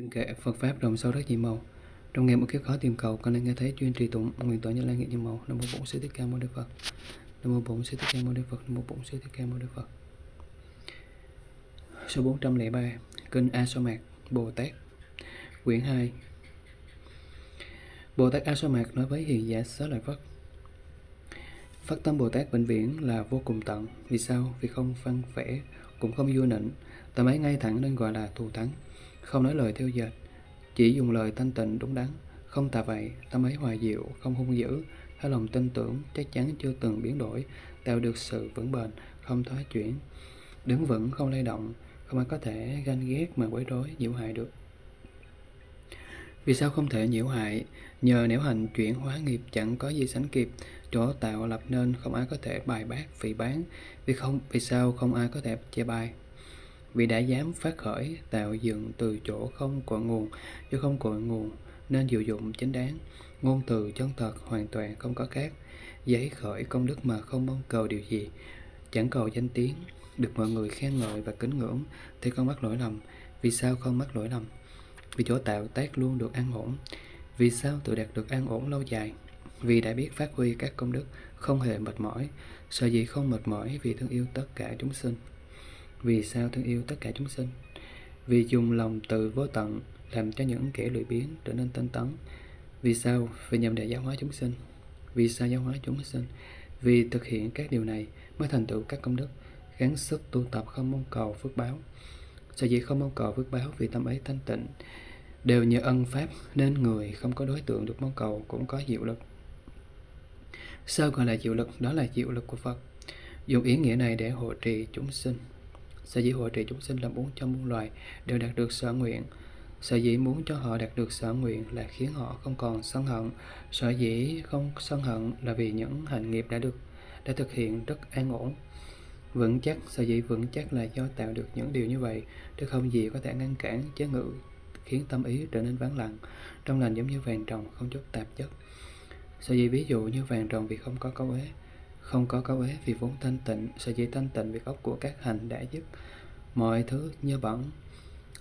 Kinh kệ Phật pháp đồng sâu rất nhiều màu. Trong ngày một kiếp khó tìm cầu, con nên nghe thấy chuyên trì tụng nguyện tỏa Như Lai nguyện nhiều màu. Nam mô Bổn Sư Thích Ca Mâu Ni Phật. Nam mô Bổn Sư Thích Ca Mâu Ni Phật. Nam mô Bổn Sư Thích Ca Mâu Ni Phật. Số 403, Kinh A-Xoa-Mạt Bồ Tát, quyển 2. Bồ Tát A-Xoa-Mạt nói với hiền giả Xá Lợi Phất: Phát tâm Bồ Tát vĩnh viễn là vô cùng tận. Vì sao? Vì không phăn phẻ, cũng không vua nịnh. Tầm ấy ngay thẳng nên gọi là thù thắng. Không nói lời theo dệt, chỉ dùng lời thanh tịnh đúng đắn, không tà vậy. Tâm ấy hòa diệu, không hung dữ, hay lòng tin tưởng chắc chắn chưa từng biến đổi, tạo được sự vững bền, không thoái chuyển, đứng vững không lay động, không ai có thể ganh ghét mà quấy rối nhiễu hại được. Vì sao không thể nhiễu hại? Nhờ nẻo hành chuyển hóa nghiệp chẳng có gì sánh kịp, chỗ tạo lập nên không ai có thể bài bác phỉ bán. Vì sao không ai có thể chê bai? Vì đã dám phát khởi tạo dựng từ chỗ không cội nguồn, chứ không cội nguồn nên diệu dụng chính đáng, ngôn từ chân thật hoàn toàn không có khác, giấy khởi công đức mà không mong cầu điều gì, chẳng cầu danh tiếng được mọi người khen ngợi và kính ngưỡng thì không mắc lỗi lầm. Vì sao không mắc lỗi lầm? Vì chỗ tạo tác luôn được an ổn. Vì sao tự đạt được an ổn lâu dài? Vì đã biết phát huy các công đức, không hề mệt mỏi. Sở dĩ không mệt mỏi vì thương yêu tất cả chúng sinh. Vì sao thương yêu tất cả chúng sinh? Vì dùng lòng từ vô tận làm cho những kẻ lười biếng trở nên tinh tấn. Vì sao? Vì nhằm để giáo hóa chúng sinh. Vì sao giáo hóa chúng sinh? Vì thực hiện các điều này mới thành tựu các công đức, gắng sức tu tập không mong cầu phước báo. Sở dĩ không mong cầu phước báo vì tâm ấy thanh tịnh, đều nhờ ân pháp nên người không có đối tượng được mong cầu cũng có diệu lực. Sao gọi là diệu lực? Đó là diệu lực của Phật, dùng ý nghĩa này để hộ trì chúng sinh. Sở dĩ hộ trì chúng sinh là muốn cho muôn loài đều đạt được sở nguyện. Sở dĩ muốn cho họ đạt được sở nguyện là khiến họ không còn sân hận. Sở dĩ không sân hận là vì những hành nghiệp đã thực hiện rất an ổn, vững chắc. Sở dĩ vững chắc là do tạo được những điều như vậy, chứ không gì có thể ngăn cản, chế ngự, khiến tâm ý trở nên vắng lặng, trong lành giống như vàng trồng không chút tạp chất. Sở dĩ ví dụ như vàng trồng vì không có câu ế, không có câu ế vì vốn thanh tịnh. Sở dĩ thanh tịnh vì gốc của các hành đã dứt mọi thứ như bẩn.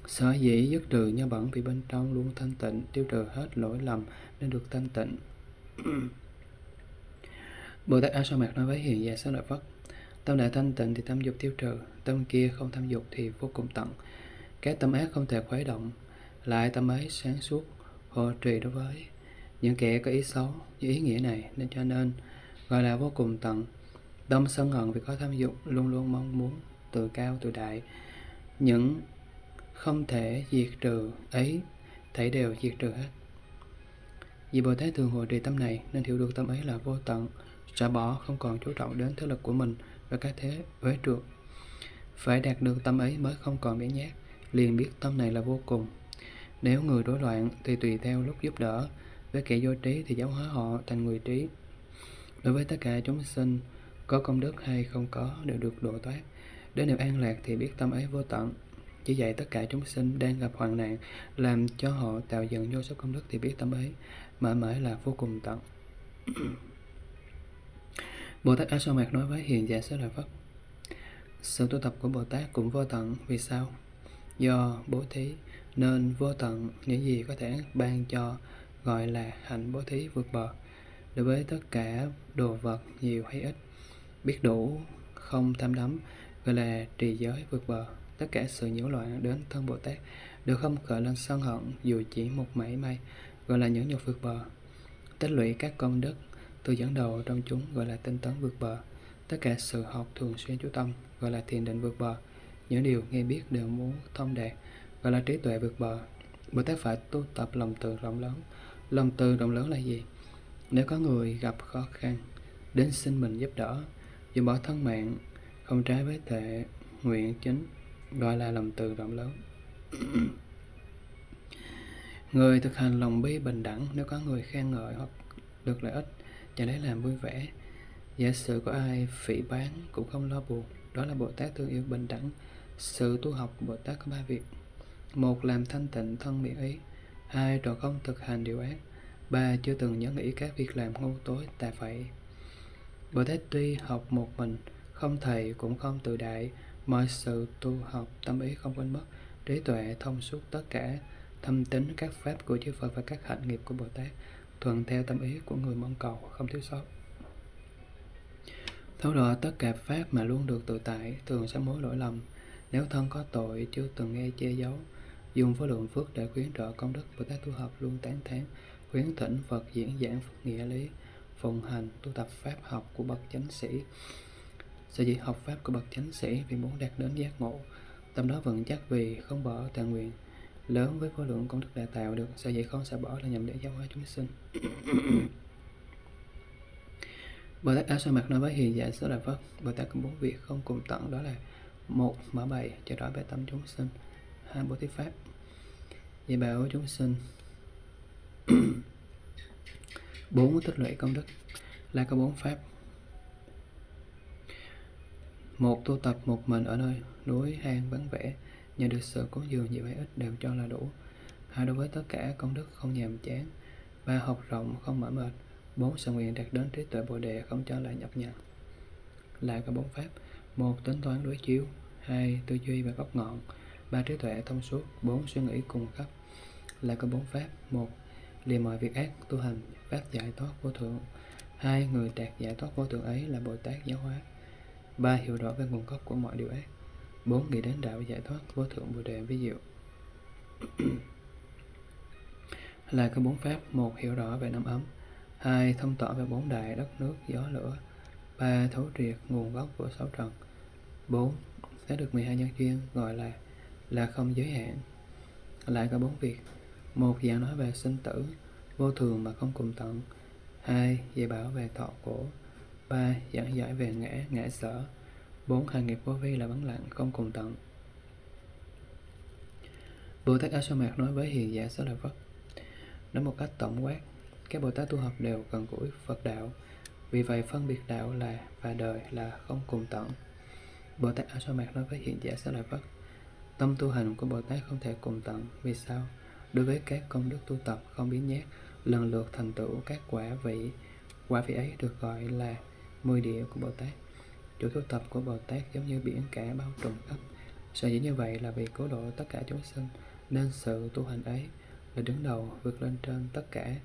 Sở dĩ dứt trừ như bẩn vì bên trong luôn thanh tịnh, tiêu trừ hết lỗi lầm nên được thanh tịnh. Bồ Tát A-Xoa-Mạt nói với hiền giả Xá Lợi Phất: Tâm đã thanh tịnh thì tâm dục tiêu trừ, tâm kia không tham dục thì vô cùng tận, các tâm ác không thể khuấy động. Lại tâm ấy sáng suốt, hộ trì đối với những kẻ có ý xấu như ý nghĩa này nên cho nên gọi là vô cùng tận. Tâm sân hận vì có tham dục, luôn luôn mong muốn tự cao tự đại, những không thể diệt trừ ấy thảy đều diệt trừ hết. Vì Bồ Tát thường hộ trì tâm này nên hiểu được tâm ấy là vô tận, xả bỏ, không còn chú trọng đến thế lực của mình và các thế uế trượt. Phải đạt được tâm ấy mới không còn biến nhát, liền biết tâm này là vô cùng. Nếu người rối loạn thì tùy theo lúc giúp đỡ, với kẻ vô trí thì giáo hóa họ thành người trí. Đối với tất cả chúng sinh, có công đức hay không có đều được độ thoát. Đến niềm an lạc thì biết tâm ấy vô tận. Chỉ dạy tất cả chúng sinh đang gặp hoạn nạn, làm cho họ tạo dựng vô số công đức thì biết tâm ấy mãi mãi là vô cùng tận. Bồ Tát A-Xoa-Mạt nói với hiền giả Xá Lợi Phất: Sự tu tập của Bồ Tát cũng vô tận. Vì sao? Do bố thí nên vô tận, những gì có thể ban cho gọi là hạnh bố thí vượt bờ. Đối với tất cả đồ vật nhiều hay ít, biết đủ không tham đắm gọi là trì giới vượt bờ. Tất cả sự nhiễu loạn đến thân Bồ Tát đều không khởi lên sân hận dù chỉ một mảy may, gọi là nhẫn nhục vượt bờ. Tích lũy các công đức từ dẫn đầu trong chúng gọi là tinh tấn vượt bờ. Tất cả sự học thường xuyên chú tâm gọi là thiền định vượt bờ. Những điều nghe biết đều muốn thông đạt gọi là trí tuệ vượt bờ. Bồ Tát phải tu tập lòng từ rộng lớn. Lòng từ rộng lớn là gì? Nếu có người gặp khó khăn đến xin mình giúp đỡ, dù bỏ thân mạng, không trái với thệ nguyện chính, gọi là lòng từ rộng lớn. Người thực hành lòng bi bình đẳng, nếu có người khen ngợi hoặc được lợi ích, chả lấy làm vui vẻ. Giả sử có ai phỉ báng cũng không lo buồn, đó là Bồ Tát thương yêu bình đẳng. Sự tu học của Bồ Tát có 3 việc: 1. Làm thanh tịnh thân miệng ý. 2. Trò không thực hành điều ác. 3. Chưa từng nhớ nghĩ các việc làm ngu tối tà phẩy. Bồ Tát tuy học một mình, không thầy cũng không tự đại, mọi sự tu học tâm ý không quên mất, trí tuệ thông suốt tất cả, thâm tín các pháp của chư Phật và các hạnh nghiệp của Bồ Tát, thuận theo tâm ý của người mong cầu, không thiếu sót. Thấu rõ tất cả pháp mà luôn được tự tại, thường sám hối lỗi lầm. Nếu thân có tội chưa từng nghe che giấu, dùng vô lượng phước để khuyến trợ công đức, Bồ Tát tu học luôn tán thán, khuyến thỉnh Phật diễn giảng Phật nghĩa lý, phụng hành tu tập pháp học của bậc chánh sĩ. Sở dĩ học pháp của bậc chánh sĩ vì muốn đạt đến giác ngộ, tâm đó vững chắc vì không bỏ tà nguyện lớn với vô lượng công đức đã tạo được. Sở dĩ không xả bỏ là nhằm để giáo hóa chúng sinh. Bồ Tát A-Xoa-Mạt nói với hiền giả Xứ Lợi Phất: Bồ Tát có 4 việc không cùng tận, đó là: 1. Mở bày cho rõ về tâm chúng sinh. 2. Bố thí pháp dạy bảo chúng sinh. 4. Tích lũy công đức. Là có 4 pháp. 1. Tu tập một mình ở nơi núi hang vắng vẻ, nhận được sự cúng dường nhiều hay ít đều cho là đủ. 2. Đối với tất cả công đức không nhàm chán. 3. Học rộng không mỏi mệt. 4. Sự nguyện đạt đến trí tuệ Bồ Đề không cho là nhập nhằng. Lại có 4 pháp: 1. Tính toán đối chiếu. 2. Tư duy và góc ngọn. 3. Trí tuệ thông suốt. 4. Suy nghĩ cùng khắp. Lại có 4 pháp: 1. Lìa mọi việc ác, tu hành pháp giải thoát vô thượng. 2. Người đạt giải thoát vô thượng ấy là Bồ Tát giáo hóa. 3. Hiểu rõ về nguồn gốc của mọi điều ác. 4. Nghĩ đến đạo giải thoát vô thượng Bồ Đề ví diệu. Là có 4 pháp: 1. Hiểu rõ về năm ấm. 2. Thông tỏ về 4 đại đất nước gió lửa. 3. Thấu triệt nguồn gốc của 6 trần. 4. Sẽ được 12 nhân duyên gọi là không giới hạn. Lại có 4 việc: 1. Giảng nói về sinh tử vô thường mà không cùng tận. 2. Dạy bảo về thọ cổ. 3. Giảng giải về ngã, ngã sở. 4. Hành nghiệp vô vi là vắng lặng, không cùng tận. Bồ Tát A-Xoa-Mạt nói với hiền giả Xứ Lợi Phất: Nói một cách tổng quát, các Bồ Tát tu học đều gần gũi Phật đạo, vì vậy phân biệt đạo là và đời là không cùng tận. Bồ Tát A-Xoa-Mạt nói với hiền giả Xứ Lợi Phất: Tâm tu hành của Bồ Tát không thể cùng tận. Vì sao? Đối với các công đức tu tập không biến nhát, lần lượt thành tựu các quả vị. Quả vị ấy được gọi là 10 địa của Bồ Tát. Chủ tu tập của Bồ Tát giống như biển cả bao trùm khắp. Sở dĩ như vậy là vì cứu độ tất cả chúng sinh, nên sự tu hành ấy là đứng đầu, vượt lên trên tất cả,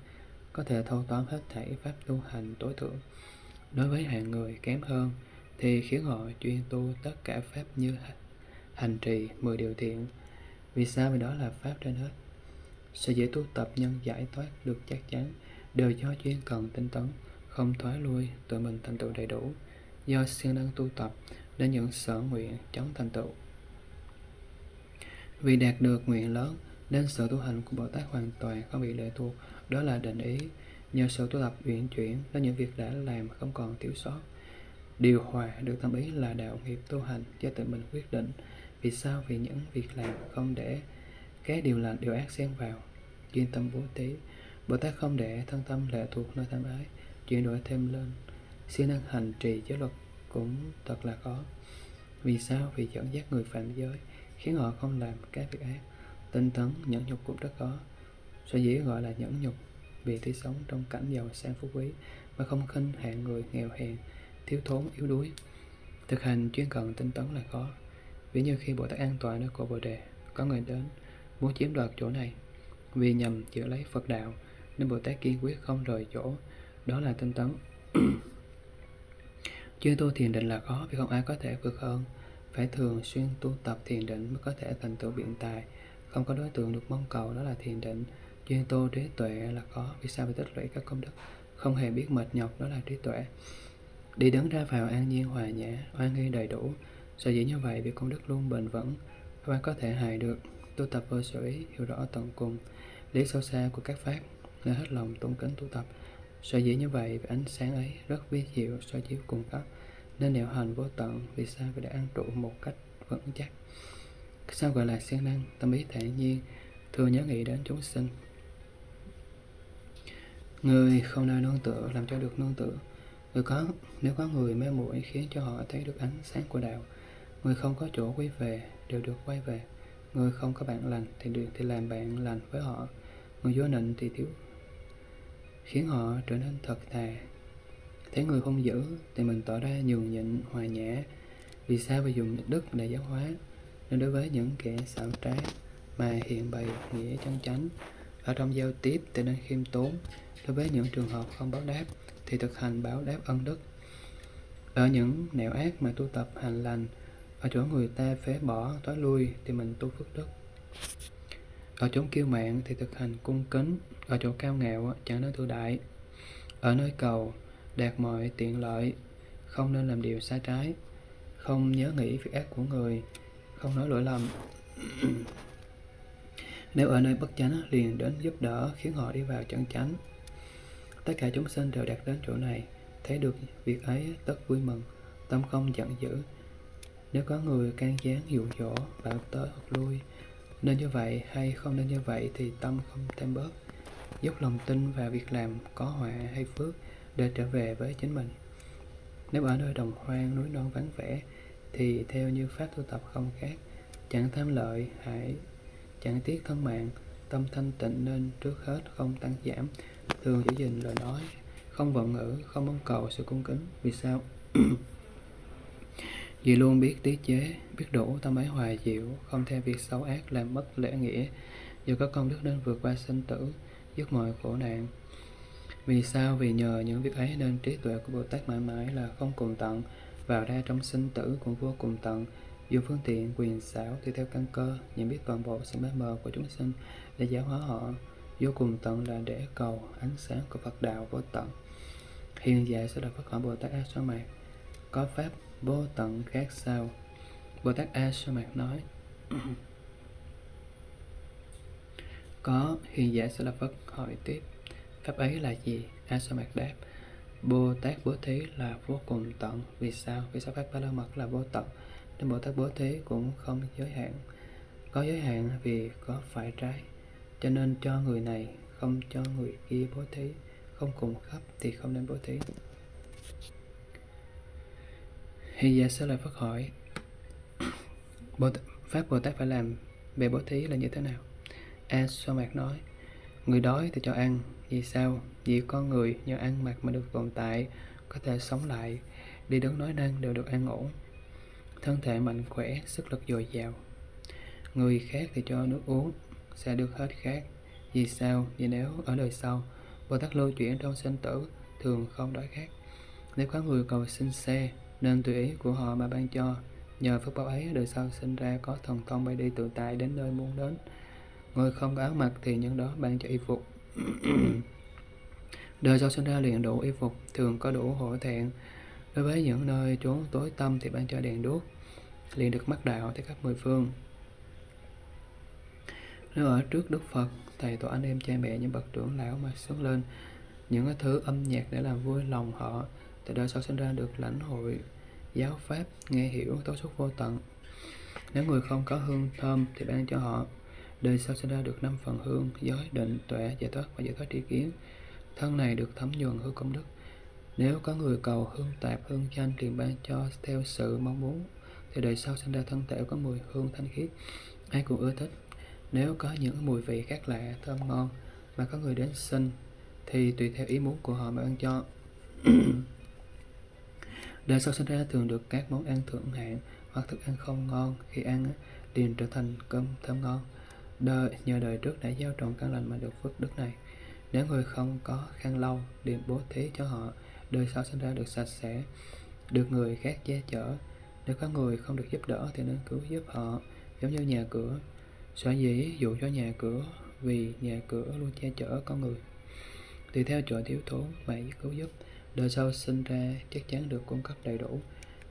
có thể thâu tóm hết thảy pháp tu hành tối thượng. Đối với hạng người kém hơn thì khiến họ chuyên tu tất cả pháp như hành trì 10 điều thiện. Vì sao? Vì đó là pháp trên hết. Sự dễ tu tập nhân giải thoát được chắc chắn đều do chuyên cần tinh tấn, không thoái lui, tự mình thành tựu đầy đủ. Do siêng năng tu tập đến những sở nguyện chóng thành tựu. Vì đạt được nguyện lớn nên sự tu hành của Bồ Tát hoàn toàn không bị lệ thuộc, đó là định ý. Nhờ sự tu tập uyển chuyển đến những việc đã làm không còn thiếu sót, điều hòa được tâm ý là đạo nghiệp tu hành do tự mình quyết định. Vì sao? Vì những việc làm không để cái điều lành điều ác xen vào, chuyên tâm bố thí. Bồ Tát không để thân tâm lệ thuộc nơi tham ái, chuyển đổi thêm lên. Siêng năng hành trì giới luật cũng thật là khó. Vì sao? Vì dẫn dắt người phạm giới, khiến họ không làm các việc ác. Tinh tấn nhẫn nhục cũng rất khó. Sở dĩ gọi là nhẫn nhục vì thấy sống trong cảnh giàu sang phú quý mà không khinh hạng người nghèo hèn, thiếu thốn, yếu đuối. Thực hành chuyên cần tinh tấn là khó. Ví như khi Bồ Tát an toàn nơi cội Bồ Đề, có người đến muốn chiếm đoạt chỗ này. Vì nhằm giữ lấy Phật đạo nên Bồ Tát kiên quyết không rời chỗ, đó là tinh tấn. Chuyên tu thiền định là khó, vì không ai có thể vượt hơn. Phải thường xuyên tu tập thiền định mới có thể thành tựu biện tài, không có đối tượng được mong cầu, đó là thiền định. Chuyên tu trí tuệ là khó, vì sao? Vì tích lũy các công đức không hề biết mệt nhọc, đó là trí tuệ. Đi đứng ra vào an nhiên hòa nhã, oai nghi đầy đủ. Sở dĩ như vậy vì công đức luôn bền vững, không ai có thể hại được. Tu tập vô sở ý, hiểu rõ tận cùng lý sâu xa của các pháp, nên hết lòng tôn kính tu tập. Sở dĩ như vậy vì ánh sáng ấy rất vi diệu, soi chiếu cùng khắp, nên đạo hành vô tận. Vì sao? Vì đã an trụ một cách vững chắc. Sao gọi là siêng năng? Tâm ý thản nhiên, thường nhớ nghĩ đến chúng sinh. Người không nơi nương tựa làm cho được nương tựa. Nếu có người mê muội khiến cho họ thấy được ánh sáng của đạo. Người không có chỗ quy về đều được quay về. Người không có bạn lành thì làm bạn lành với họ. Người vô nịnh thì thiếu khiến họ trở nên thật thà. Thấy người hung dữ thì mình tỏ ra nhường nhịn, hòa nhã. Vì sao? Vì dùng đức để giáo hóa. Nên đối với những kẻ xảo trá, mà hiện bày nghĩa chân chánh. Ở trong giao tiếp thì nên khiêm tốn. Đối với những trường hợp không báo đáp thì thực hành báo đáp ân đức. Ở những nẻo ác mà tu tập hành lành, ở chỗ người ta phế bỏ, tối lui thì mình tu phước đức. Ở chỗ kiêu mạn thì thực hành cung kính. Ở chỗ cao ngạo chẳng nói tự đại. Ở nơi cầu đạt mọi tiện lợi, không nên làm điều sai trái. Không nhớ nghĩ việc ác của người, không nói lỗi lầm. Nếu ở nơi bất chánh liền đến giúp đỡ, khiến họ đi vào chân chánh. Tất cả chúng sinh đều đạt đến chỗ này, thấy được việc ấy tất vui mừng, tâm không giận dữ. Nếu có người can gián dụ dỗ, bảo tới hoặc lui, nên như vậy hay không nên như vậy thì tâm không thêm bớt. Dốc lòng tin vào việc làm có họa hay phước để trở về với chính mình. Nếu ở nơi đồng hoang núi non vắng vẻ thì theo như pháp tu tập không khác, chẳng tham lợi hại, chẳng tiếc thân mạng, tâm thanh tịnh nên trước hết không tăng giảm, thường giữ gìn lời nói, không vọng ngữ, không mong cầu sự cung kính. Vì sao? Vì luôn biết tiết chế, biết đủ, tâm ấy hòa diệu, không theo việc xấu ác làm mất lễ nghĩa, dù có công đức nên vượt qua sinh tử, dứt mọi khổ nạn. Vì sao? Vì nhờ những việc ấy nên trí tuệ của Bồ Tát mãi mãi là không cùng tận, vào ra trong sinh tử cũng vô cùng tận. Dùng phương tiện quyền xảo thì theo căn cơ, nhận biết toàn bộ sự mê mờ của chúng sinh để giáo hóa họ. Vô cùng tận là để cầu ánh sáng của Phật đạo vô tận. Hiện giả sẽ là Phật hỏi Bồ Tát A-Xoa-Mạt: có pháp vô tận khác sao? Bồ Tát A-Xoa-Mạt nói: có. Hiện giả sẽ là Phật hỏi tiếp: pháp ấy là gì? A-Xoa-Mạt đáp: Bồ Tát bố thí là vô cùng tận. Vì sao? Vì sao pháp Ba La Mật là vô tận, nên Bồ Tát bố thí cũng không giới hạn. Có giới hạn vì có phải trái, cho nên cho người này không cho người kia bố thí, không cùng khắp thì không nên bố thí. Hiện giả sẽ lời Phật hỏi: pháp Bồ Tát phải làm về bố thí là như thế nào? A-Xoa-Mạt nói: người đói thì cho ăn. Vì sao? Vì con người nhờ ăn mặc mà được tồn tại, có thể sống lại, đi đứng nói năng đều được an ổn, thân thể mạnh khỏe, sức lực dồi dào. Người khác thì cho nước uống, sẽ được hết khát. Vì sao? Vì nếu ở đời sau Bồ Tát lưu chuyển trong sinh tử, thường không đói khát. Nếu có người cầu xin xe, nên tùy ý của họ mà ban cho. Nhờ phước báo ấy, đời sau sinh ra có thần thông bay đi tự tại đến nơi muốn đến. Người không có áo mặc thì nhân đó ban cho y phục. Đời sau sinh ra liền đủ y phục, thường có đủ hổ thẹn. Đối với những nơi chốn tối tăm thì ban cho đèn đuốc, liền được mắc đạo tới khắp mười phương. Nếu ở trước Đức Phật, thầy tổ, anh em, cha mẹ, những bậc trưởng lão mà xuất lên những cái thứ âm nhạc để làm vui lòng họ, thì đời sau sinh ra được lãnh hội giáo pháp, nghe hiểu tố suất vô tận. Nếu người không có hương thơm thì ban cho họ, đời sau sinh ra được 5 phần hương: giới, định, tuệ, giải thoát và giải thoát tri kiến. Thân này được thấm nhuần hương công đức. Nếu có người cầu hương tạp, hương chanh liền ban cho theo sự mong muốn, thì đời sau sinh ra thân thể có mùi hương thanh khiết, ai cũng ưa thích. Nếu có những mùi vị khác lạ, thơm ngon mà có người đến xin, thì tùy theo ý muốn của họ mà ăn cho. Đời sau sinh ra thường được các món ăn thượng hạng hoặc thức ăn không ngon, khi ăn liền trở thành cơm thơm ngon. Nhờ đời trước đã gieo trồng căn lành mà được phước đức này. Nếu người không có khăn lau, liền bố thí cho họ, đời sau sinh ra được sạch sẽ, được người khác che chở. Nếu có người không được giúp đỡ thì nên cứu giúp họ, giống như nhà cửa. Sở dĩ dụ cho nhà cửa, vì nhà cửa luôn che chở con người. Tùy theo chỗ thiếu thốn mà cứu giúp, đời sau sinh ra chắc chắn được cung cấp đầy đủ.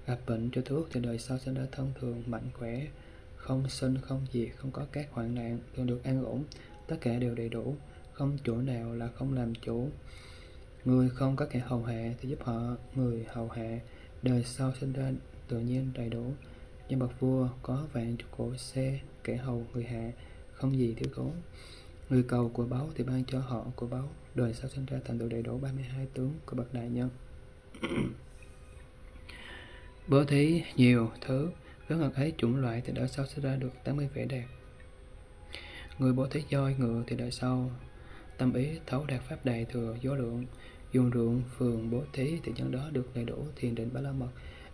Gặp bệnh cho thuốc thì đời sau sinh ra thân thường, mạnh khỏe, không sinh, không diệt, không có các hoạn nạn, thường được an ổn, tất cả đều đầy đủ, không chỗ nào là không làm chủ. Người không có kẻ hầu hạ thì giúp họ người hầu hạ, đời sau sinh ra tự nhiên đầy đủ. Như bậc vua có vạn chục cỗ xe, kẻ hầu người hạ, không gì thiếu thốn. Người cầu của báu thì ban cho họ của báu, đời sau sinh ra thành tựu đầy đủ 32 tướng của bậc đại nhân. Bố thí nhiều thứ, với ngực ấy chủng loại thì đời sau sẽ ra được 80 vẻ đẹp. Người bố thí voi ngựa thì đời sau tâm ý thấu đạt pháp đại thừa vô lượng. Dùng ruộng phường bố thí thì nhân đó được đầy đủ thiền định Ba La Mật,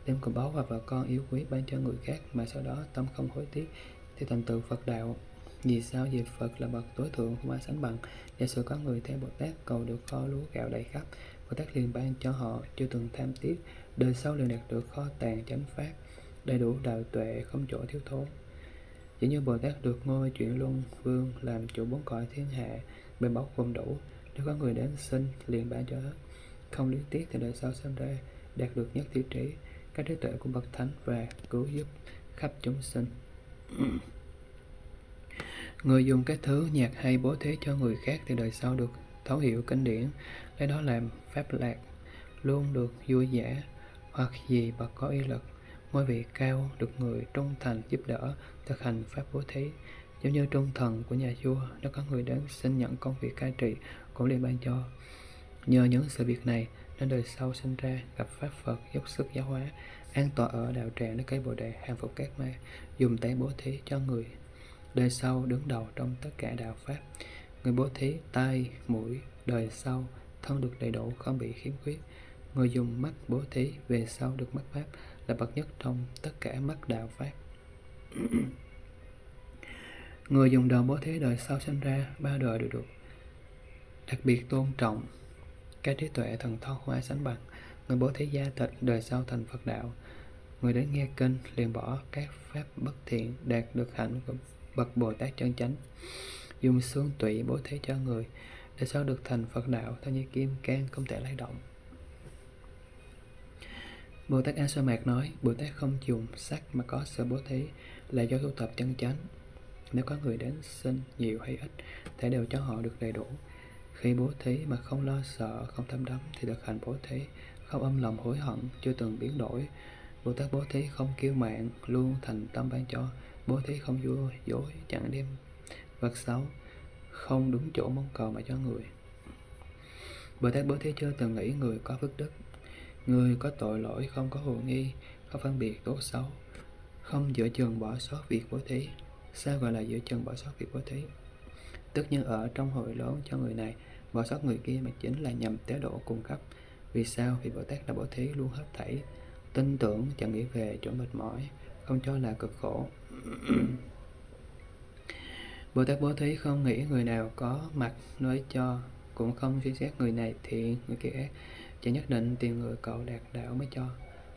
đem của báu và vợ con yếu quý ban cho người khác, mà sau đó tâm không hối tiếc thì thành tựu Phật đạo. Vì sao? Vì Phật là bậc tối thượng không ai sánh bằng. Giả sử có người theo Bồ Tát cầu được kho lúa gạo đầy khắp, Bồ Tát liền ban cho họ, chưa từng tham tiếc, đời sau liền đạt được kho tàng chánh pháp, đầy đủ đạo tuệ, không chỗ thiếu thốn. Chỉ như Bồ Tát được ngôi chuyển luân vương làm chủ bốn cõi thiên hạ, bền báu gồm đủ, nếu có người đến xin liền ban cho hết, không liên tiếc thì đời sau sanh ra đạt được nhất tiêu trí, các trí tuệ của bậc thánh và cứu giúp khắp chúng sinh. Người dùng các thứ nhạc hay bố thí cho người khác thì đời sau được thấu hiểu kinh điển, lấy đó làm pháp lạc, luôn được vui vẻ, hoặc gì bậc có uy lực, ngôi vị cao, được người trung thành giúp đỡ, thực hành pháp bố thí. Giống như trung thần của nhà vua, nếu có người đến xin nhận công việc cai trị, cũng liền ban cho. Nhờ những sự việc này, nên đời sau sinh ra, gặp Pháp Phật, dốc sức giáo hóa, an tọa ở đạo tràng để cây Bồ Đề, hàng phục các ma, dùng tay bố thí cho người. Đời sau đứng đầu trong tất cả đạo Pháp. Người bố thí tai, mũi, đời sau, thân được đầy đủ, không bị khiếm khuyết. Người dùng mắt bố thí, về sau được mắt Pháp, là bậc nhất trong tất cả mắt đạo Pháp. Người dùng đầu bố thí đời sau sinh ra, ba đời đều được đặc biệt tôn trọng, các trí tuệ thần thông không ai sánh bằng. Người bố thí gia tịch đời sau thành Phật đạo. Người đến nghe kinh liền bỏ các pháp bất thiện, đạt được hạnh của bậc Bồ Tát chân chánh. Dùng xương tụy bố thí cho người, đời sau được thành Phật đạo, theo như kim cang không thể lay động. Bồ Tát A-Xoa-Mạt nói, Bồ Tát không dùng sắc mà có sự bố thí là do tu tập chân chánh. Nếu có người đến xin nhiều hay ít, thể đều cho họ được đầy đủ. Khi bố thí mà không lo sợ, không tham đắm thì thực hành bố thí, không âm lòng hối hận, chưa từng biến đổi. Bồ Tát bố thí không kiêu mạn, luôn thành tâm ban cho. Bố thí không vua dối, chẳng đem vật xấu, không đúng chỗ mong cầu mà cho người. Bồ Tát bố thí chưa từng nghĩ người có phước đức, người có tội lỗi, không có hồ nghi, không phân biệt tốt xấu, không giữa chừng bỏ sót việc bố thí. Sao gọi là giữa chừng bỏ sót việc bố thí? Tất nhiên ở trong hội lớn cho người này, bỏ sót người kia mà chính là nhằm tế độ cung cấp. Vì sao? Vì Bồ Tát đã bố thí luôn hết thảy, tin tưởng, chẳng nghĩ về chỗ mệt mỏi, không cho là cực khổ. Bồ Tát bố thí không nghĩ người nào có mặt nói cho, cũng không suy xét người này thiện người kia ác, chỉ nhất định tìm người cậu đạt đạo mới cho.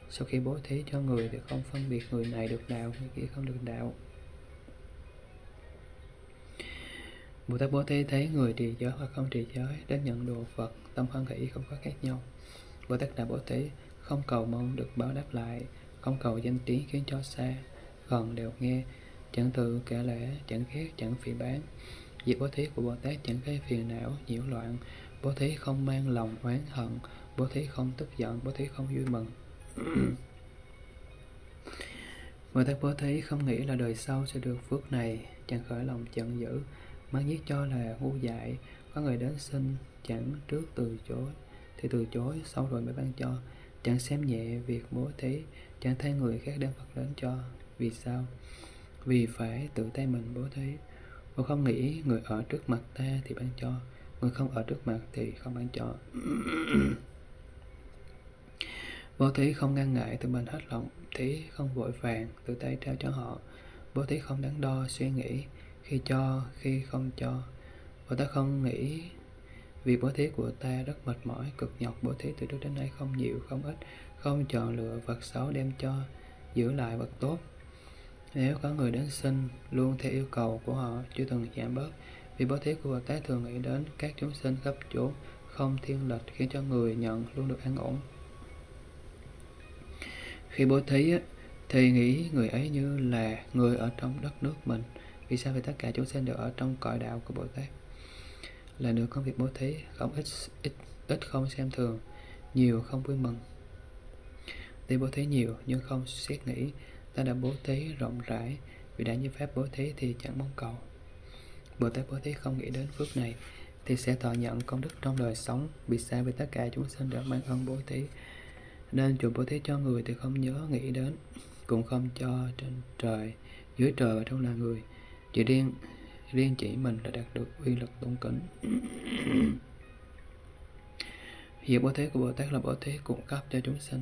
Sau khi bố thí cho người thì không phân biệt người này được đạo, người kia không được đạo. Bồ Tát bố thí thấy người trì giới hoặc không trì giới đến nhận đồ Phật, tâm hoan hỷ không có khác nhau. Bồ Tát đã bố thí không cầu mong được báo đáp lại, không cầu danh tiếng khiến cho xa gần đều nghe, chẳng tự kể lẽ, chẳng ghét, chẳng phỉ báng. Việc bố thí của Bồ Tát chẳng gây phiền não nhiễu loạn. Bố thí không mang lòng oán hận, bố thí không tức giận, bố thí không vui mừng. Bồ Tát bố thí không nghĩ là đời sau sẽ được phước này, chẳng khởi lòng giận dữ, mang nhiếc cho là ngu dại. Có người đến xin chẳng trước từ chối thì từ chối, sau rồi mới ban cho, chẳng xem nhẹ việc bố thí, chẳng thay người khác đem Phật đến cho. Vì sao? Vì phải tự tay mình bố thí. Bồ không nghĩ người ở trước mặt ta thì ban cho, người không ở trước mặt thì không ban cho. Bố thí không ngăn ngại, tự mình hết lòng thí, không vội vàng, tự tay trao cho họ. Bố thí không đắn đo suy nghĩ khi cho, khi không cho. Bồ Tát không nghĩ việc bố thí của ta rất mệt mỏi, cực nhọc, bố thí từ trước đến nay không nhiều, không ít, không chọn lựa vật xấu đem cho, giữ lại vật tốt. Nếu có người đến xin, luôn theo yêu cầu của họ, chưa từng giảm bớt. Vì bố thí của Bồ Tát thường nghĩ đến các chúng sinh khắp chỗ, không thiên lệch, khiến cho người nhận luôn được an ổn. Khi bố thí thì nghĩ người ấy như là người ở trong đất nước mình. Vì sao? Vì tất cả chúng sinh đều ở trong cõi đạo của Bồ Tát. Là được công việc bố thí, không ít không xem thường, nhiều không vui mừng. Tuy bố thí nhiều nhưng không xét nghĩ, ta đã bố thí rộng rãi, vì đã như pháp bố thí thì chẳng mong cầu. Bồ Tát bố thí không nghĩ đến phước này thì sẽ thọ nhận công đức trong đời sống. Vì sao? Vì tất cả chúng sinh đã mang ơn bố thí, nên chủ bố thí cho người thì không nhớ nghĩ đến, cũng không cho trên trời, dưới trời và trong là người. Chỉ riêng chỉ mình đã đạt được uy lực tôn kính. Việc bố thí của Bồ Tát là bố thí cung cấp cho chúng sinh,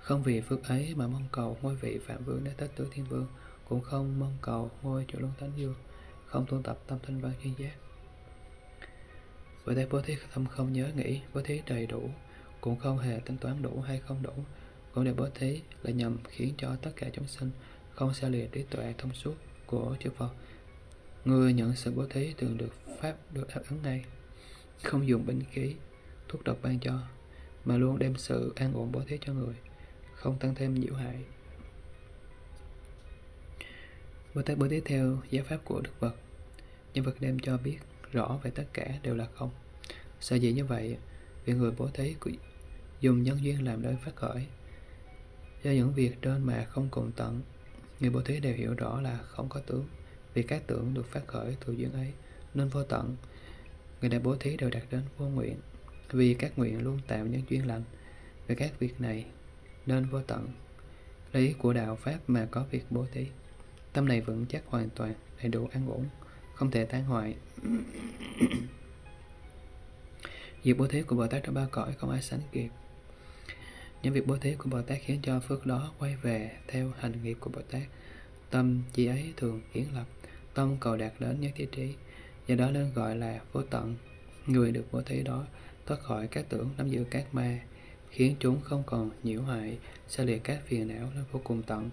không vì phước ấy mà mong cầu ngôi vị Phạm Vương Đế Thích Tứ Thiên Vương, cũng không mong cầu ngôi Chủ Luân Thánh Dương, không tu tập tâm thanh văn chuyên giác. Bởi đây bố thí tâm không nhớ nghĩ, bố thí đầy đủ, cũng không hề tính toán đủ hay không đủ. Cũng để bố thí là nhằm khiến cho tất cả chúng sinh không xa lìa trí tuệ thông suốt của chư Phật. Người nhận sự bố thí thường được pháp được đáp ứng ngay, không dùng binh khí, thuốc độc ban cho, mà luôn đem sự an ổn bố thí cho người, không tăng thêm nhiễu hại. Bồ Tát bố thí theo giáo pháp của Đức Phật. Nhân vật đem cho biết rõ về tất cả đều là không. Sở dĩ như vậy, vì người bố thí dùng nhân duyên làm nơi phát khởi. Do những việc trên mà không cùng tận, người bố thí đều hiểu rõ là không có tướng, vì các tưởng được phát khởi từ duyên ấy nên vô tận. Người đã bố thí đều đạt đến vô nguyện, vì các nguyện luôn tạo nhân duyên lành về các việc này nên vô tận. Lý của đạo pháp mà có việc bố thí, tâm này vững chắc hoàn toàn, đầy đủ an ổn, không thể tán hoại. Việc bố thí của Bồ Tát trong ba cõi không ai sánh kịp. Những việc bố thí của Bồ Tát khiến cho phước đó quay về theo hành nghiệp của Bồ Tát. Tâm chỉ ấy thường kiến lập, tâm cầu đạt đến nhất thiết trí, do đó nên gọi là vô tận. Người được bố thí đó thoát khỏi các tưởng nắm giữ các ma, khiến chúng không còn nhiễu hại, xa lìa các phiền não nên vô cùng tận.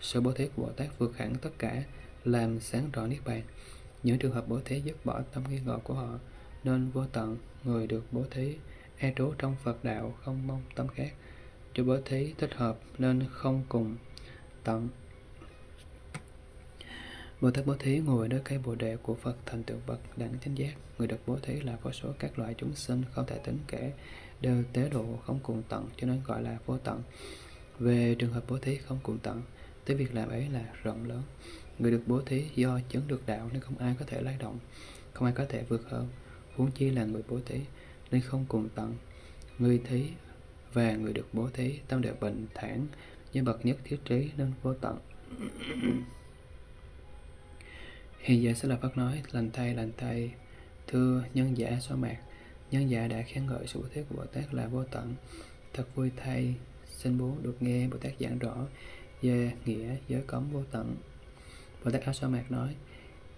Sự bố thí của Bồ Tát vượt hẳn tất cả, làm sáng rõ niết bàn. Những trường hợp bố thí dứt bỏ tâm nghi ngờ của họ nên vô tận. Người được bố thí an trú trong Phật đạo, không mong tâm khác, cho bố thí thích hợp nên không cùng tận. Bồ Tát bố thí ngồi nơi cây Bồ đề của Phật thành tựu Phật đẳng chánh giác. Người được bố thí là vô số các loại chúng sinh không thể tính kể, đều tế độ không cùng tận, cho nên gọi là vô tận. Về trường hợp bố thí không cùng tận, tới việc làm ấy là rộng lớn. Người được bố thí do chứng được đạo nên không ai có thể lay động, không ai có thể vượt hơn, huống chi là người bố thí nên không cùng tận. Người thí và người được bố thí tâm đều bình thản, nhân bậc nhất thiết trí nên vô tận. Hiện giờ sẽ là Phật nói: lành thay, thưa nhân giả Xoa Mạt. Nhân giả đã khen ngợi sự bố thí của Bồ Tát là vô tận. Thật vui thay, xin bố được nghe Bồ Tát giảng rõ về nghĩa giới cống vô tận. Bồ Tát A-Xoa-Mạt nói: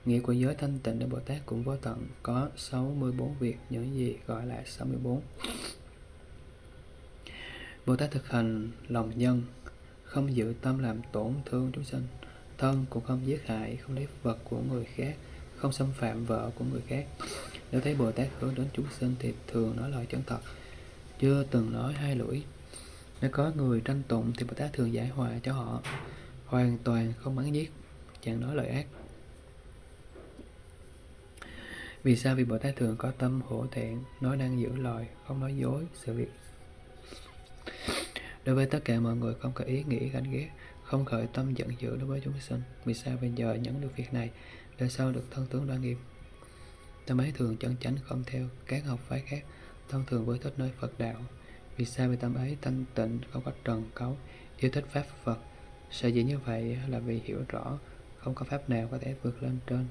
nghĩa của giới thanh tịnh để Bồ Tát cũng vô tận, có 64 việc, những gì gọi là 64. Bồ Tát thực hành lòng nhân, không giữ tâm làm tổn thương chúng sinh, thân cũng không giết hại, không lấy vật của người khác, không xâm phạm vợ của người khác. Nếu thấy Bồ Tát hướng đến chúng sinh thì thường nói lời chân thật, chưa từng nói hai lưỡi. Nếu có người tranh tụng thì Bồ Tát thường giải hòa cho họ, hoàn toàn không mắng giết, chẳng nói lời ác. Vì sao? Vì Bồ Tát thường có tâm hổ thẹn, nói năng giữ lời, không nói dối sự việc. Đối với tất cả mọi người không có ý nghĩ ganh ghét, không khởi tâm giận dữ đối với chúng sinh. Vì sao? Bây giờ nhận được việc này, đời sau được thân tướng đoan nghiêm. Tâm ấy thường chân chánh, không theo các học phái khác, tâm thường với thích nơi Phật đạo. Vì sao? Vì tâm ấy thanh tịnh, không có trần cấu, yêu thích pháp Phật. Sở dĩ như vậy là vì hiểu rõ không có pháp nào có thể vượt lên trên,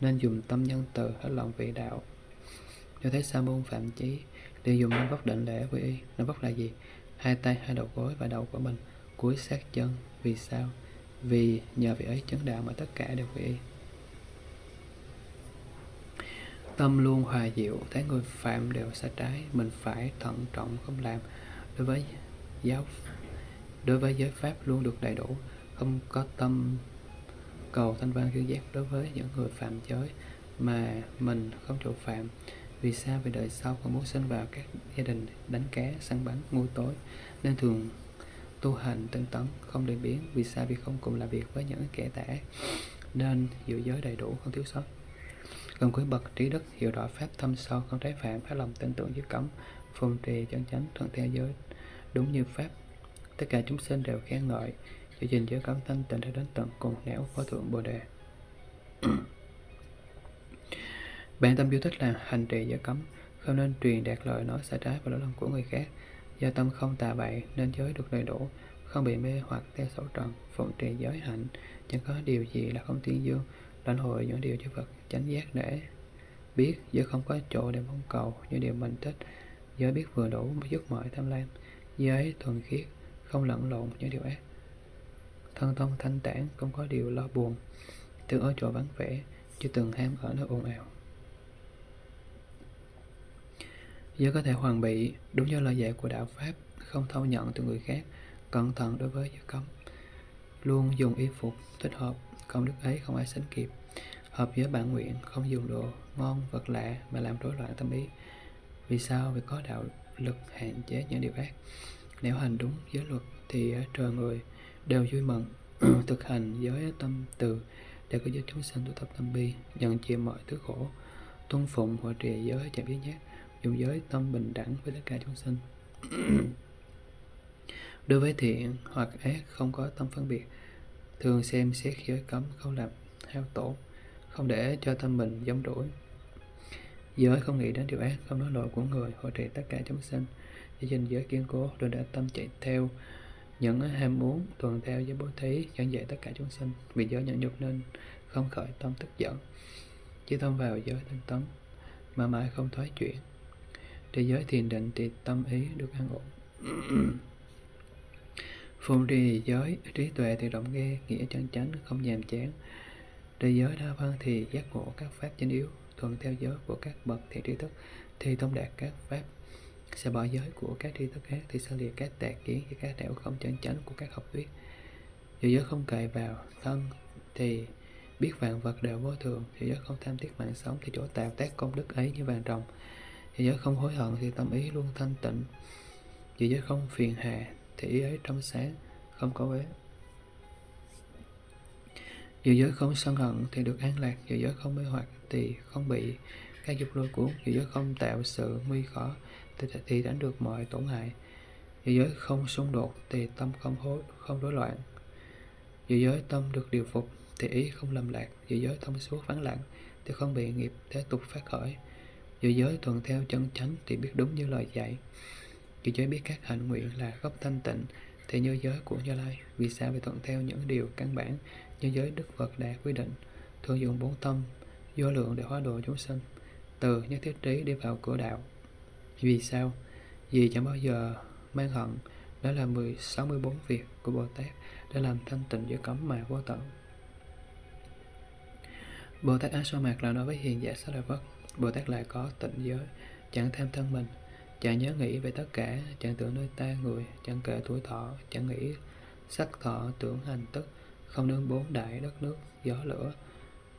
nên dùng tâm nhân từ hết lòng vị đạo. Nếu thấy sa môn phạm chí, đều dùng năm vóc định lễ với y. Năm vóc là gì? Hai tay, hai đầu gối và đầu của mình, cúi sát chân. Vì sao? Vì nhờ vị ấy chứng đạo mà tất cả đều với y. Tâm luôn hòa diệu, thấy người phạm đều sai trái, mình phải thận trọng không làm. Đối với giới pháp luôn được đầy đủ, không có tâm cầu thanh văn chuyên giác đối với những người phạm giới mà mình không chủ phạm. Vì sao? Vì đời sau còn muốn sinh vào các gia đình đánh cá, săn bắn, ngu tối, nên thường tu hành tinh tấn, không để biến. Vì sao? Vì không cùng làm việc với những kẻ tả, nên giữ giới đầy đủ, không thiếu sót. Cần quý bậc trí đức, hiểu rõ pháp thâm sâu, không trái phạm, phát lòng tin tưởng dưới cấm, phồn trì chân chánh, thuận theo giới đúng như pháp. Tất cả chúng sinh đều khen ngợi giữ gìn giới cấm thanh tịnh đến tận cùng nẻo vô thượng Bồ đề. Bản tâm yêu thích là hành trì giới cấm, không nên truyền đạt lời nói sai trái và lỗi lầm của người khác. Do tâm không tà bậy nên giới được đầy đủ, không bị mê hoặc theo xấu trần, phụng trì giới hạnh, chẳng có điều gì là không tuyên dương, lãnh hội những điều chư Phật chánh giác để biết. Giới không có chỗ để mong cầu những điều mình thích, giới biết vừa đủ dứt mọi tham lam, giới thuần khiết, không lẫn lộn những điều ác. Thân tâm thanh tản, không có điều lo buồn, thường ở chỗ vắng vẻ, chứ từng ham ở nơi ồn ào. Do có thể hoàn bị đúng do lời dạy của đạo Pháp, không thâu nhận từ người khác, cẩn thận đối với giới cấm, luôn dùng y phục thích hợp, công đức ấy không ai sánh kịp, hợp với bản nguyện, không dùng đồ ngon vật lạ mà làm rối loạn tâm ý. Vì sao? Vì có đạo lực hạn chế những điều ác. Nếu hành đúng giới luật thì trời người đều vui mừng. Thực hành giới tâm từ để có giới chúng sanh tu tập tâm bi, nhận chịu mọi thứ khổ, tuân phụng hộ trì giới chẳng biến giác, dùng giới tâm bình đẳng với tất cả chúng sinh. Đối với thiện hoặc ác không có tâm phân biệt, thường xem xét giới cấm, không làm hao tổn, không để cho tâm mình giống rủi. Giới không nghĩ đến điều ác, không nói lỗi của người, hộ trì tất cả chúng sinh. Giữ gìn giới kiên cố, đừng để tâm chạy theo những ham muốn, tuần theo với bố thí, giảng dạy tất cả chúng sinh. Vì giới nhẫn nhục nên không khởi tâm tức giận, chỉ thông vào giới tinh tấn mà mãi không thoái chuyển. Trì giới thiền định thì tâm ý được an ổn. Phụng trì giới trí tuệ thì rộng ghê, nghĩa chân chánh, không nhàm chán. Trì giới đa văn thì giác ngộ các pháp chính yếu, thuận theo giới của các bậc thiện trí thức thì thông đạt các pháp. Sẽ bỏ giới của các tri thức khác thì sẽ liệt các tà kiến và các đạo không chân chánh của các học thuyết. Dù giới không cậy vào thân thì biết vạn vật đều vô thường. Dù giới không tham tiếc mạng sống thì chỗ tạo tác công đức ấy như vàng ròng. Dù giới không hối hận thì tâm ý luôn thanh tịnh. Dù giới không phiền hà thì ý ấy trong sáng, không có uế. Dù giới không sân hận thì được an lạc. Dù giới không mê hoặc thì không bị các dục lôi cuốn. Dù giới không tạo sự nguy khó thì tránh được mọi tổn hại. Dù giới không xung đột thì tâm không rối loạn. Dù giới tâm được điều phục thì ý không lầm lạc. Dù giới thông suốt vắng lặng thì không bị nghiệp thế tục phát khởi. Dù giới tuần theo chân chánh thì biết đúng như lời dạy. Dù giới biết các hạnh nguyện là gốc thanh tịnh thì như giới của Như Lai. Vì sao? Vì tuần theo những điều căn bản như giới Đức Phật đã quy định, thường dùng bốn tâm vô lượng để hóa độ chúng sinh, từ nhất thiết trí đi vào cửa đạo. Vì sao? Vì chẳng bao giờ mang hận. Đó là 64 việc của Bồ Tát đã làm thanh tịnh giới cấm mà vô tận. Bồ Tát A-Xoa-Mạt là nói với hiền giả Xá Lợi Phất. Bồ Tát lại có tịnh giới, chẳng tham thân mình, chẳng nhớ nghĩ về tất cả, chẳng tưởng nơi ta người, chẳng kể tuổi thọ, chẳng nghĩ sắc thọ tưởng hành tức, không nương bốn đại đất nước gió lửa.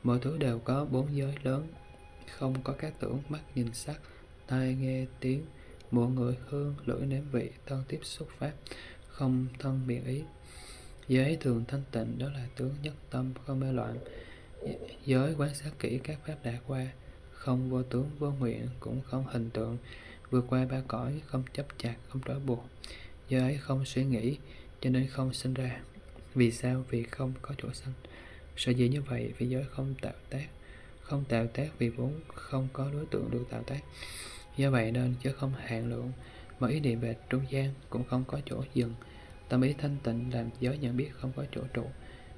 Mọi thứ đều có bốn giới lớn, không có các tưởng mắt nhìn sắc, tai nghe tiếng, mọi người hương lưỡi nếm vị, thân tiếp xúc pháp, không thân biệt ý. Giới thường thanh tịnh, đó là tướng nhất tâm, không mê loạn. Giới quán sát kỹ các pháp đã qua, không vô tướng vô nguyện, cũng không hình tượng, vượt qua ba cõi, không chấp chặt, không trói buộc. Giới không suy nghĩ, cho nên không sinh ra. Vì sao? Vì không có chỗ sanh. Sở dĩ như vậy vì giới không tạo tác. Không tạo tác vì vốn không có đối tượng được tạo tác. Do vậy nên giới không hạn lượng, mà ý niệm về trung gian cũng không có chỗ dừng. Tâm ý thanh tịnh làm giới nhận biết không có chỗ trụ.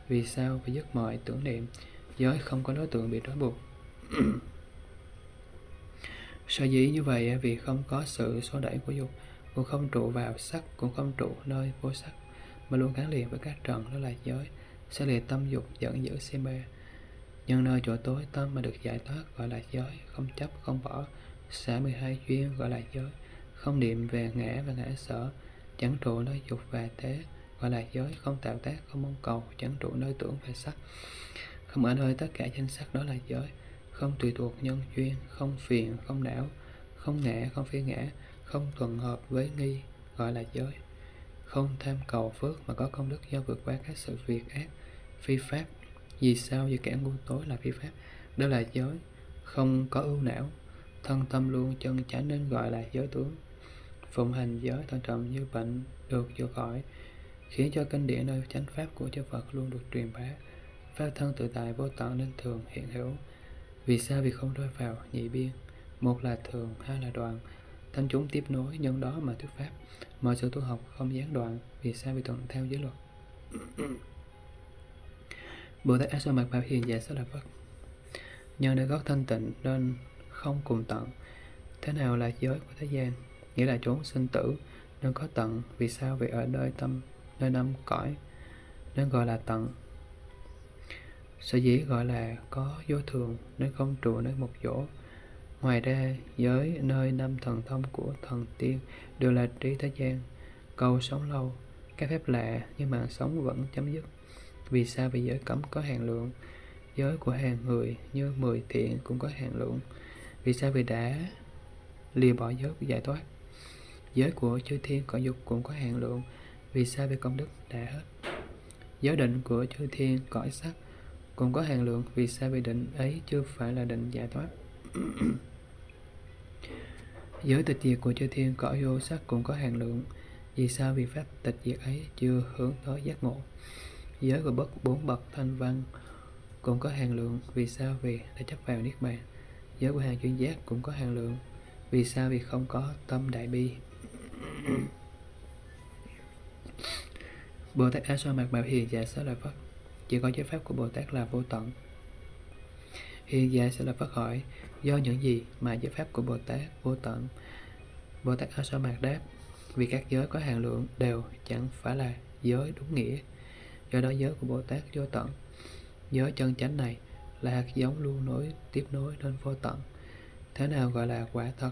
Vì sao? Vì dứt mọi tưởng niệm. Giới không có đối tượng bị trói buộc. Sở dĩ như vậy vì không có sự xô đẩy của dục, cũng không trụ vào sắc, cũng không trụ nơi vô sắc, mà luôn gắn liền với các trần, đó là giới. Sẽ liệt tâm dục giận dữ si mê, nhưng nơi chỗ tối tâm mà được giải thoát gọi là giới. Không chấp không bỏ xả 12 duyên gọi là giới. Không niệm về ngã và ngã sở, chẳng trụ nơi dục và thế gọi là giới. Không tạo tác không mong cầu, chẳng trụ nơi tưởng và sắc, không ở nơi tất cả danh sắc, đó là giới. Không tùy thuộc nhân duyên, không phiền không não, không ngã không phi ngã, không thuận hợp với nghi gọi là giới. Không tham cầu phước mà có công đức do vượt qua các sự việc ác phi pháp. Vì sao? Vì kẻ ngu tối là phi pháp, đó là giới. Không có ưu não, thân tâm luôn chân chánh nên gọi là giới tướng. Phụng hành giới thận trọng như bệnh được chữa khỏi, khiến cho kinh điển nơi chánh pháp của chư Phật luôn được truyền bá. Pháp thân tự tại vô tận nên thường hiện hữu. Vì sao? Vì không rơi vào nhị biên, một là thường, hai là đoạn. Thánh chúng tiếp nối nhân đó mà thuyết pháp, mọi sự tu học không gián đoạn. Vì sao? Vì tuần theo giới luật. Bồ Tát A-Xoa-Mạt bảo hiền giả Xá Lợi Phất: nhân để gót thanh tịnh nên không cùng tận. Thế nào là giới của thế gian? Nghĩa là chốn sinh tử nên có tận. Vì sao? Vì ở nơi tâm, nơi năm cõi nên gọi là tận. sở dĩ gọi là có vô thường, nơi không trụ, nơi một chỗ. Ngoài ra, giới nơi năm thần thông của thần tiên đều là trí thế gian, cầu sống lâu. Các phép lạ nhưng mạng sống vẫn chấm dứt. Vì sao? Vì giới cấm có hạn lượng. Giới của hàng người như 10 thiện cũng có hạn lượng. Vì sao? Vì đã lìa bỏ giới của giải thoát. Giới của chư thiên cõi dục cũng có hạn lượng. Vì sao? Vì công đức đã hết. Giới định của chư thiên cõi sắc cũng có hạn lượng. Vì sao? Vì định ấy chưa phải là định giải thoát. Giới tịch diệt của chư thiên cõi vô sắc cũng có hạn lượng. Vì sao? Vì pháp tịch diệt ấy chưa hướng tới giác ngộ. Giới của bất bốn bậc thanh văn cũng có hàng lượng. Vì sao? Vì đã chấp vào niết bàn. Giới của hàng chuyên giác cũng có hàng lượng. Vì sao? Vì không có tâm đại bi. Bồ Tát A-Xoa-Mạt bảo hiền giả Xá Lợi Phất: chỉ có giới pháp của Bồ Tát là vô tận. Hiền giả Xá Lợi Phất hỏi: do những gì mà giới pháp của Bồ Tát vô tận? Bồ Tát A-Xoa-Mạt đáp: vì các giới có hàng lượng đều chẳng phải là giới đúng nghĩa, do đó giới của Bồ Tát vô tận. Giới chân chánh này là hạt giống luôn nối tiếp nối nên vô tận. Thế nào gọi là quả thật?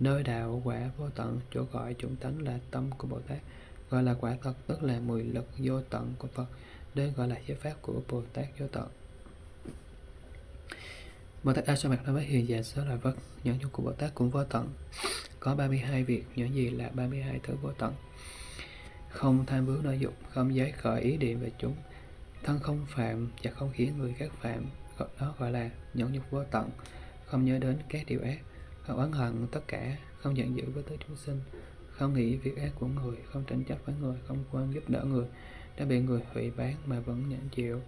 Nơi đạo quả vô tận, chỗ gọi chủng tánh là tâm của Bồ Tát, gọi là quả thật, tức là mười lực vô tận của Phật, nên gọi là giới pháp của Bồ Tát vô tận. Bồ Tát A-Xoa-Mạt nói với hiền giả Xá Lợi Phất: nhẫn nhục của Bồ Tát cũng vô tận. Có 32 việc, những gì là 32 thứ vô tận? Không tham vướng nội dục, không giấy khởi ý niệm về chúng, thân không phạm và không khiến người khác phạm, đó gọi là nhẫn nhục vô tận. Không nhớ đến các điều ác, không oán hận tất cả, không giận dữ với tới chúng sinh, không nghĩ việc ác của người, không tranh chấp với người, không quan giúp đỡ người đã bị người hủy bán mà vẫn nhẫn chịu,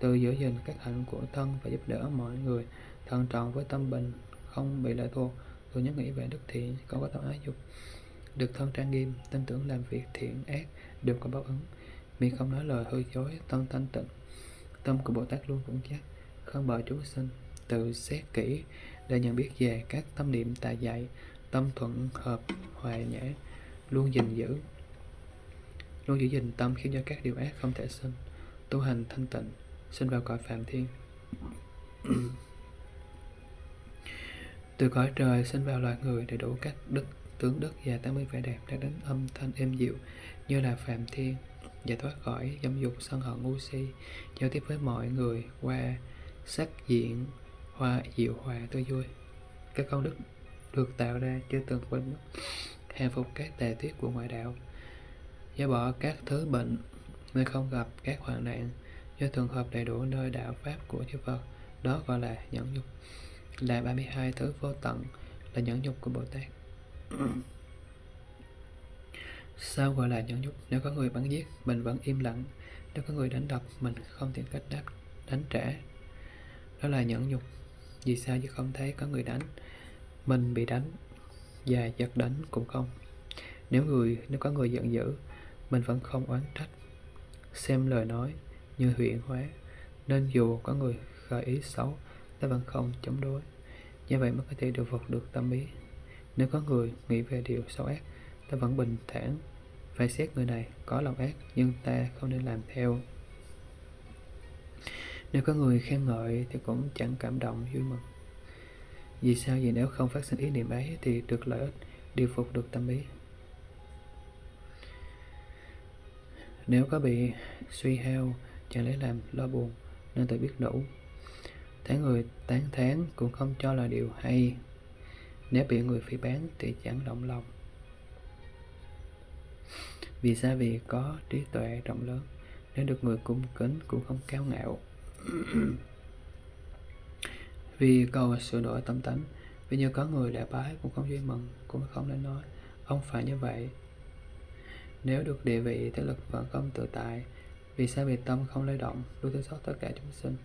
tự giữ gìn các hạnh của thân và giúp đỡ mọi người, thận trọng với tâm bình, không bị lệ thuộc, thường nhớ nghĩ về đức thiện, không có tâm ái dục, được thân trang nghiêm, tin tưởng làm việc thiện ác đều có báo ứng, miệng không nói lời hư dối, tâm thanh tịnh. Tâm của Bồ Tát luôn vững chắc, không bỏ chúng sinh, tự xét kỹ để nhận biết về các tâm niệm tà dại, tâm thuận hợp hòa nhã, luôn gìn giữ, luôn giữ gìn tâm khiến cho các điều ác không thể sinh, tu hành thanh tịnh, sinh vào cõi Phạm Thiên. Từ cõi trời sinh vào loài người đầy đủ các đức, tướng đức và 80 vẻ đẹp đã đến âm thanh êm dịu như là Phạm Thiên, giải thoát khỏi dâm dục sân hận ngu si, giao tiếp với mọi người qua sắc diện hoa diệu hòa tươi vui. Các công đức được tạo ra chưa từng quên mất, hàng phục các tà thuyết của ngoại đạo, giải bỏ các thứ bệnh nơi không gặp các hoạn nạn, do thường hợp đầy đủ nơi đạo pháp của chư Phật, đó gọi là nhẫn nhục. Là 32 thứ vô tận là nhẫn nhục của Bồ Tát. Sao gọi là nhẫn nhục? Nếu có người bắn giết, mình vẫn im lặng. Nếu có người đánh đập, mình không tìm cách đánh trả. Đó là nhẫn nhục. Vì sao? Chứ không thấy có người đánh, mình bị đánh và giật đánh cũng không. Nếu có người giận dữ, mình vẫn không oán trách, xem lời nói như huyện hóa, nên dù có người khởi ý xấu, ta vẫn không chống đối. Như vậy mới có thể điều phục được tâm ý. Nếu có người nghĩ về điều xấu ác, ta vẫn bình thản, phải xét người này có lòng ác nhưng ta không nên làm theo. Nếu có người khen ngợi thì cũng chẳng cảm động vui mừng. Vì sao? Vì nếu không phát sinh ý niệm ấy thì được lợi ích, điều phục được tâm ý. Nếu có bị suy hao, chẳng lấy làm lo buồn, nên tự biết đủ. Thấy người tán thán cũng không cho là điều hay. Nếu bị người phỉ báng thì chẳng động lòng. Vì sao? Vì có trí tuệ rộng lớn, nếu được người cung kính cũng không cao ngạo. Vì cầu sửa đổi tâm tánh, vì như có người lễ bái cũng không vui mừng, cũng không nên nói ông phải như vậy. Nếu được địa vị thế lực vẫn không tự tại. Vì sao? Vì tâm không lay động, luôn thương xót tất cả chúng sinh.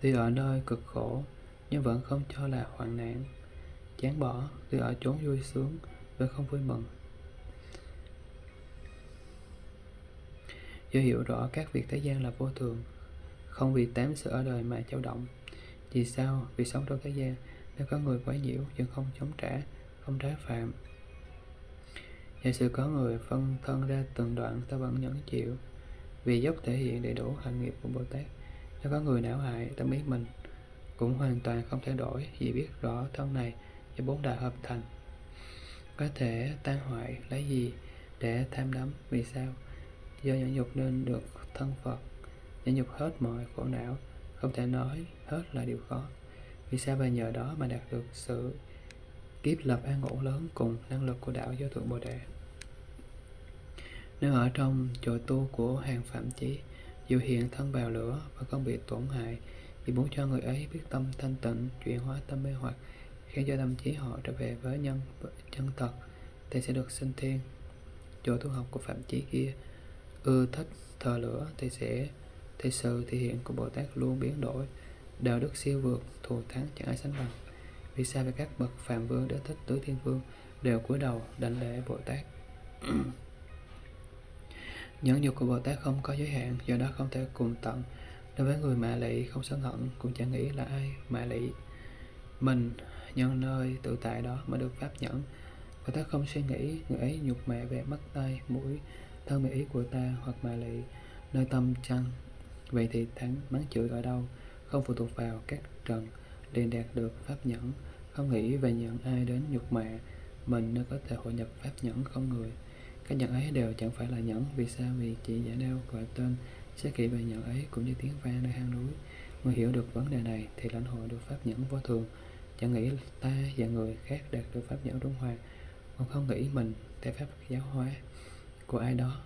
Tuy ở nơi cực khổ nhưng vẫn không cho là hoạn nạn, chán bỏ. Tuy ở chốn vui sướng vẫn không vui mừng. Do hiểu rõ các việc thế gian là vô thường, không vì tám sự ở đời mà dao động. Vì sao? Vì sống trong thế gian, nếu có người quấy nhiễu nhưng không chống trả, không trái phạm. Giả sử có người phân thân ra từng đoạn, ta vẫn nhẫn chịu. Vì dốc thể hiện đầy đủ hành nghiệp của Bồ Tát. Nếu có người não hại tâm ý mình, cũng hoàn toàn không thể đổi, vì biết rõ thân này do bốn đại hợp thành, có thể tan hoại lấy gì để tham đắm? Vì sao? Do nhẫn nhục nên được thân Phật. Nhẫn nhục hết mọi khổ não, không thể nói hết là điều khó. Vì sao? Và nhờ đó mà đạt được sự kiếp lập an ổn lớn cùng năng lực của đạo Vô Thượng Bồ Đề. Nếu ở trong chỗ tu của hàng phạm chí, dù hiện thân vào lửa và không bị tổn hại, vì muốn cho người ấy biết tâm thanh tịnh, chuyển hóa tâm mê hoặc, khiến cho tâm trí họ trở về với nhân chân thật, thì sẽ được sinh thiên. Chỗ tu học của phạm chí kia ưa thích thờ lửa, thì sẽ thì sự thể hiện của Bồ Tát luôn biến đổi, đạo đức siêu vượt, thù thắng chẳng ai sánh bằng. Vì sao? Về các bậc Phạm Vương, Đế Thích, Tứ Thiên Vương đều cúi đầu đảnh lễ Bồ Tát. Nhẫn nhục của Bồ Tát không có giới hạn, do đó không thể cùng tận. Đối với người mạ lị không sân hận, cũng chẳng nghĩ là ai mạ lị mình, nhân nơi tự tại đó mới được pháp nhẫn. Bồ Tát không suy nghĩ người ấy nhục mạ về mắt, tay, mũi, thân về ý của ta hoặc mạ lị nơi tâm chăng. Vậy thì thắng mắng chửi ở đâu không phụ thuộc vào các trần, liền đạt được pháp nhẫn. Không nghĩ về nhận ai đến nhục mạ mình nên có thể hội nhập pháp nhẫn không người. Các nhẫn ấy đều chẳng phải là nhẫn. Vì sao? Vì chỉ giả đeo gọi tên sẽ kỹ về nhẫn ấy, cũng như tiếng vang nơi hang núi. Người hiểu được vấn đề này thì lãnh hội được pháp nhẫn vô thường, chẳng nghĩ ta và người khác đạt được pháp nhẫn trung hòa, còn không nghĩ mình theo pháp giáo hóa của ai đó,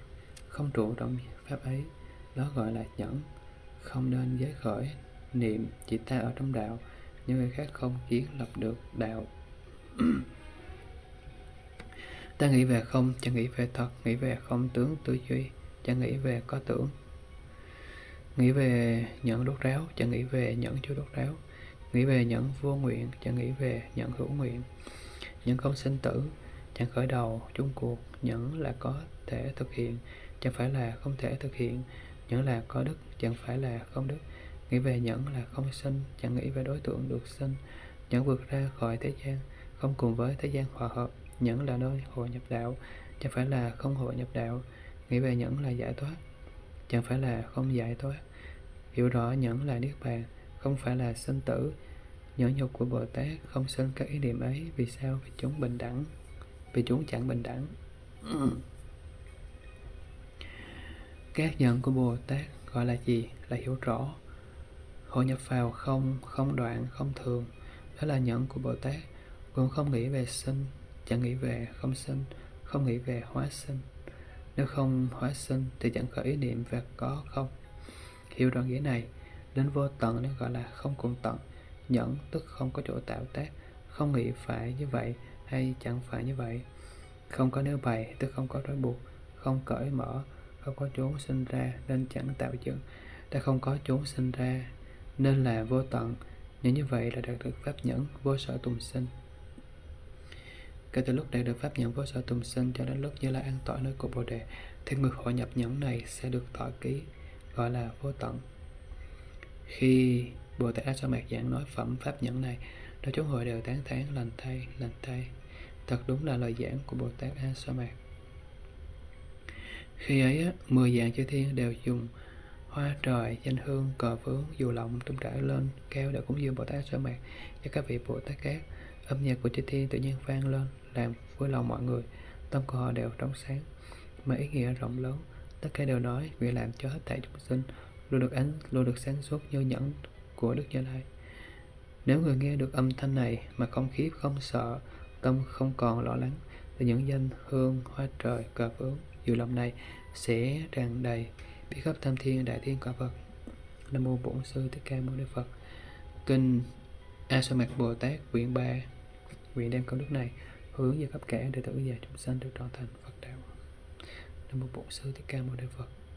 không trụ trong pháp ấy, đó gọi là nhẫn. Không nên giới khởi niệm chỉ ta ở trong đạo, những người khác không kiến lập được đạo. Ta nghĩ về không, chẳng nghĩ về thật, nghĩ về không tướng tư duy, chẳng nghĩ về có tưởng. Nghĩ về nhẫn đốt ráo, chẳng nghĩ về nhẫn chưa đốt ráo. Nghĩ về nhẫn vô nguyện, chẳng nghĩ về nhẫn hữu nguyện. Nhẫn không sinh tử, chẳng khởi đầu, chung cuộc. Nhẫn là có thể thực hiện, chẳng phải là không thể thực hiện. Nhẫn là có đức, chẳng phải là không đức. Nghĩ về nhẫn là không sinh, chẳng nghĩ về đối tượng được sinh. Nhẫn vượt ra khỏi thế gian, không cùng với thế gian hòa hợp. Nhẫn là nơi hội nhập đạo, chẳng phải là không hội nhập đạo. Nghĩ về nhẫn là giải thoát, chẳng phải là không giải thoát. Hiểu rõ nhẫn là niết bàn, không phải là sinh tử. Nhẫn nhục của Bồ Tát không sinh các ý niệm ấy. Vì sao? Vì chúng bình đẳng, vì chúng chẳng bình đẳng. Các nhẫn của Bồ Tát gọi là gì? Là hiểu rõ, hội nhập vào không, không đoạn, không thường. Đó là nhẫn của Bồ Tát. Cũng không nghĩ về sinh, chẳng nghĩ về không sinh, không nghĩ về hóa sinh. Nếu không hóa sinh thì chẳng khởi ý niệm về có không. Hiểu rõ nghĩa này, đến vô tận nên gọi là không cùng tận. Nhẫn tức không có chỗ tạo tác, không nghĩ phải như vậy hay chẳng phải như vậy. Không có nếu bày tức không có trói buộc, không cởi mở, không có chốn sinh ra nên chẳng tạo dựng. Đã không có chốn sinh ra nên là vô tận. Nhẫn như vậy là đạt được pháp nhẫn vô sở tùng sinh. Kể từ lúc đạt được pháp nhẫn vô sở tùng sinh cho đến lúc Như Lai an tọa nơi của Bồ Đề, thì người hội nhập nhẫn này sẽ được thọ ký, gọi là vô tận. Khi Bồ Tát A-Xoa-Mạt giảng nói phẩm pháp nhẫn này, đó chúng hội đều tán thán lành thay, lành thay. Thật đúng là lời giảng của Bồ Tát A-Xoa-Mạt. Khi ấy, 10 dạng chư thiên đều dùng hoa trời, danh hương, cờ vướng, dù lọng tung trải lên cao để cúng dường Bồ Tát A-Xoa-Mạt cho các vị Bồ Tát khác. Âm nhạc của chư thiên tự nhiên vang lên, làm vui lòng mọi người, tâm của họ đều trong sáng, mà ý nghĩa rộng lớn. Tất cả đều nói nguyện làm cho hết thảy chúng sinh luôn được ánh, luôn được sáng suốt như nhẫn của Đức Như Lai. Nếu người nghe được âm thanh này mà không khiếp, không sợ, tâm không còn lo lắng, thì những danh hương, hoa trời, cờ vướng, dù lòng này sẽ tràn đầy biết khắp tam thiên, đại thiên quả Phật. Nam mô Bổn Sư Thích Ca Mâu Ni Phật. Kinh A-Xoa-Mạt Bồ Tát quyển 3, nguyện đem công đức này hướng về khắp cả đệ tử và chúng sanh được trọn thành Phật đạo. Nam mô Bổn Sư Thích Ca Mâu Ni Phật.